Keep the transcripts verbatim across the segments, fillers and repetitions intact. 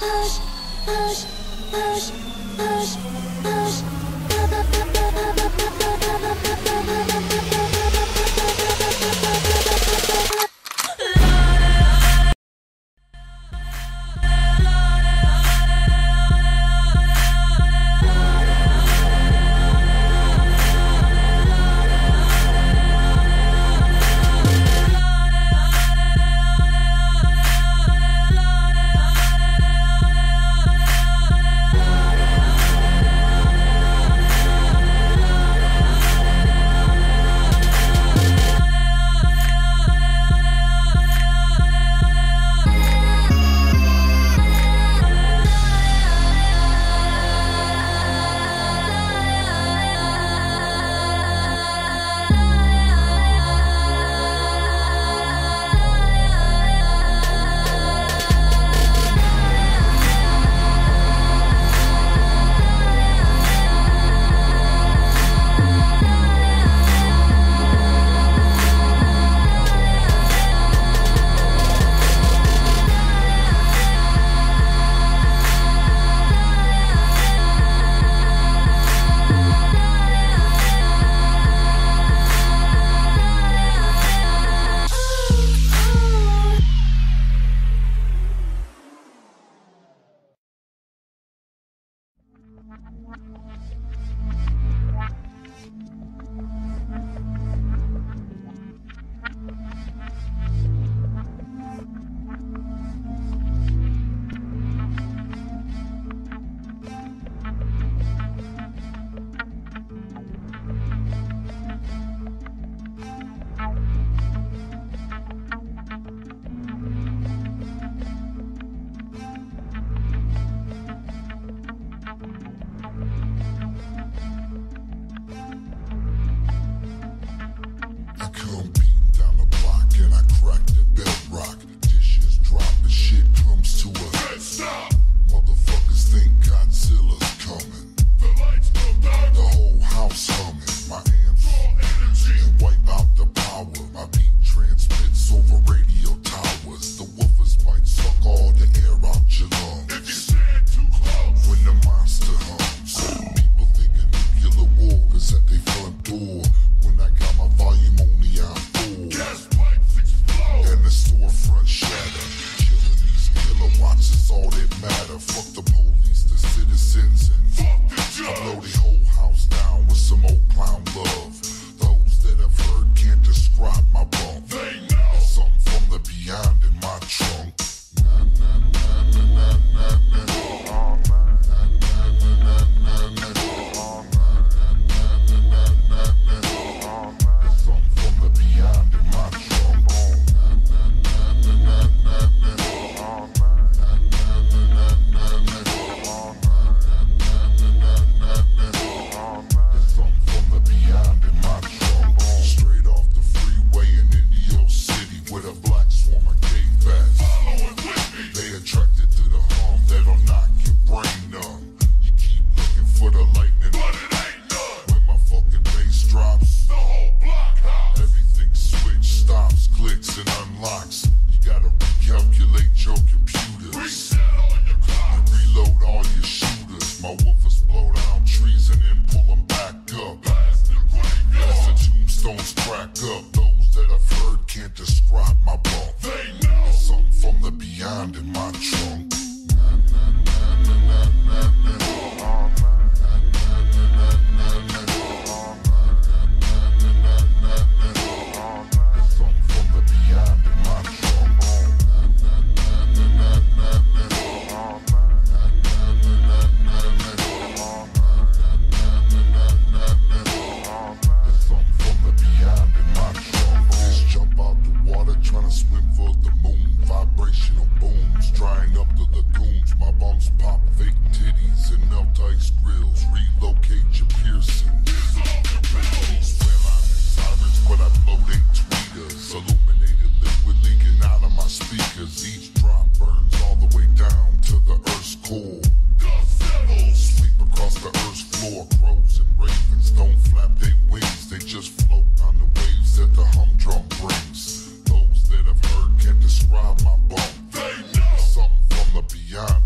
Beyond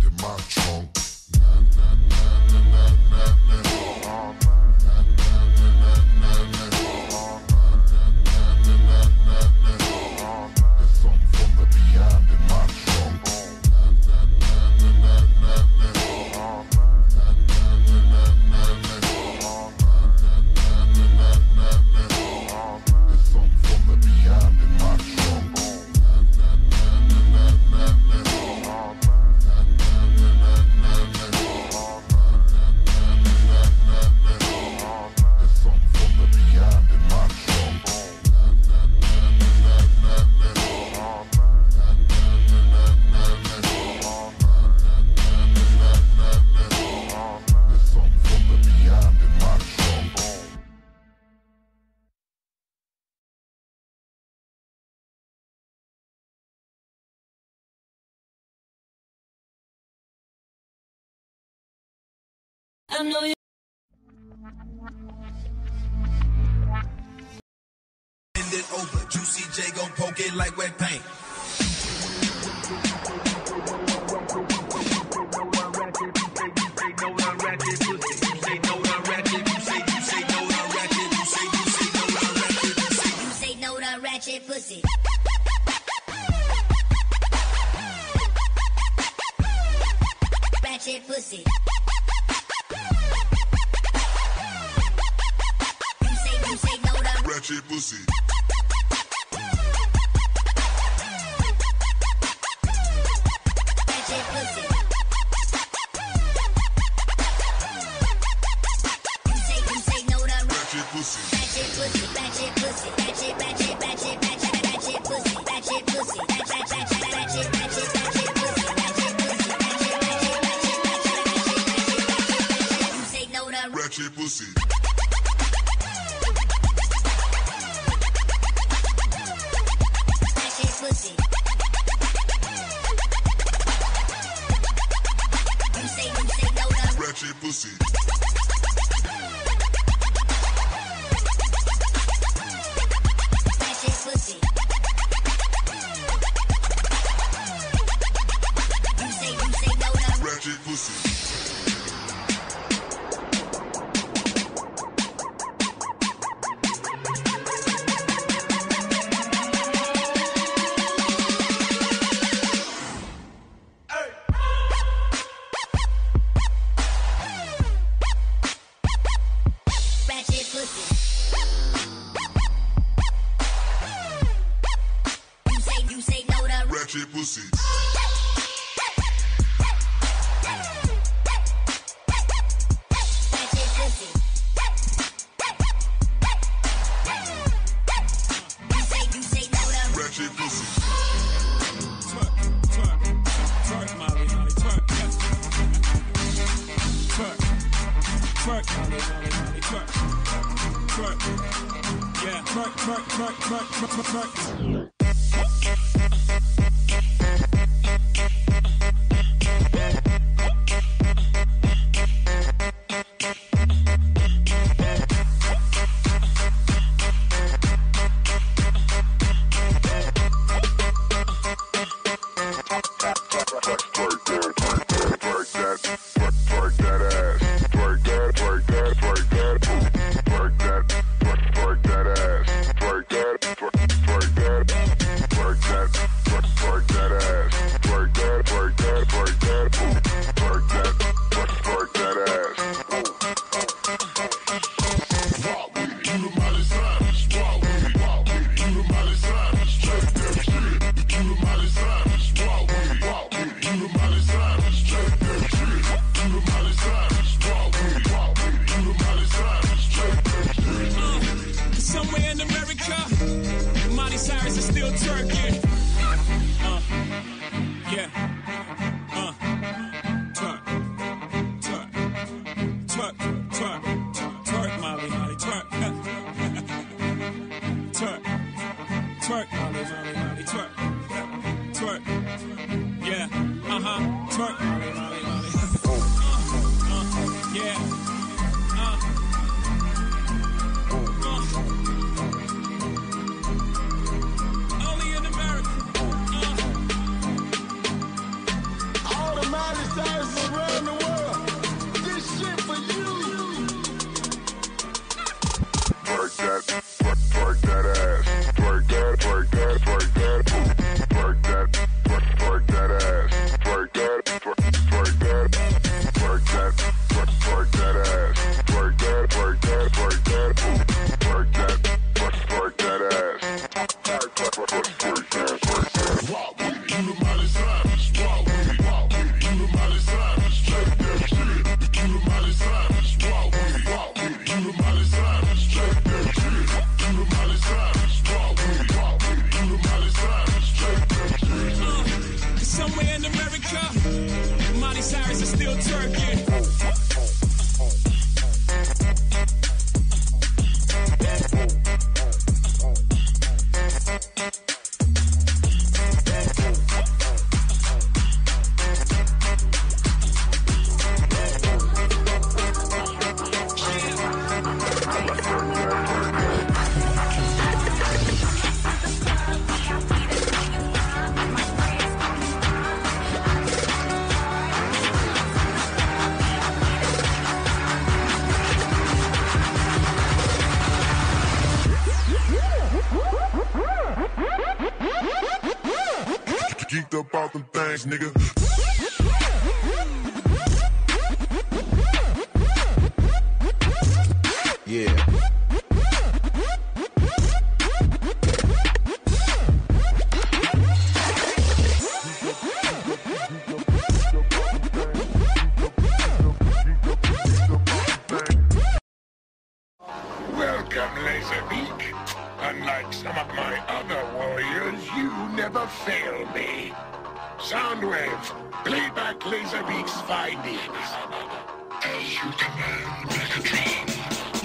the mind. I know you. Bend it over, Juicy J gon' poke it like wet paint. Ratchet pussy. Ratchet pussy. You say, you say no to ratchet pussy. Ratchet pussy. You say, you say no to ratchet pussy. Ratchet pussy, ratchet pussy, ratchet, ratchet, ratchet, ratchet. Pussy, ratchet pussy, ratchet, ratchet, ratchet, ratchet, ratchet pussy, ratchet pussy, ratchet, ratchet, ratchet, ratchet, ratchet, ratchet. You say no to ratchet pussy. Ratchet pussy. You say you say no to ratchet pussy. Ratchet pussy. Pussy. Ratchet pussy. You say you say no to ratchet pussy. ass nigga. Yeah. Welcome, Laserbeak. Unlike some of my other warriors, you never fail me. Soundwave, play back Laserbeak's findings. As you command, Megatron.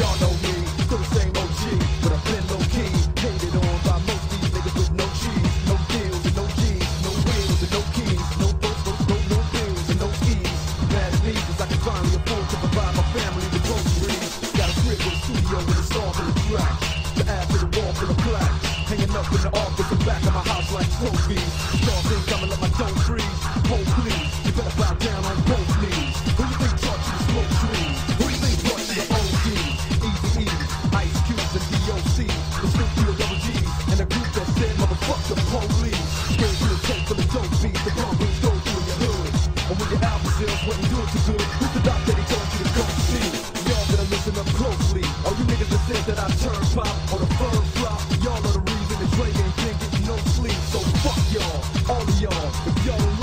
Y'all know me, still the same O G, but I've been low-key, hated on by most these niggas with no cheese, no deals and no G's, no wheels and no keys, no boats, no, no, no bills and no skis. Mad at me, cause I can finally afford to provide my family with groceries. Got a crib with a studio with a song and a track, the ass to the wall for the plaque, hanging up in the office and back of my house like trophies. Y'all think I'ma let my dome freeze? Oh please, you better bow down on both knees. Who you think taught you to smoke trees? Who you think taught you to own keys? Easy E, Ice Cubes and D O C, the Snoop D O double G's, and the group that said motherfuck the police. Gave you the tape for the dope beats, the pump beats go through your hood, and when your album sales wouldn't do it too good, who's the doc that he told you to go see? Y'all better listen up closely. All you niggas that said that I turn pop or the firm flop, y'all are the reason that Drake ain't been getting no sleep. So fuck y'all, all of y'all, if y'all.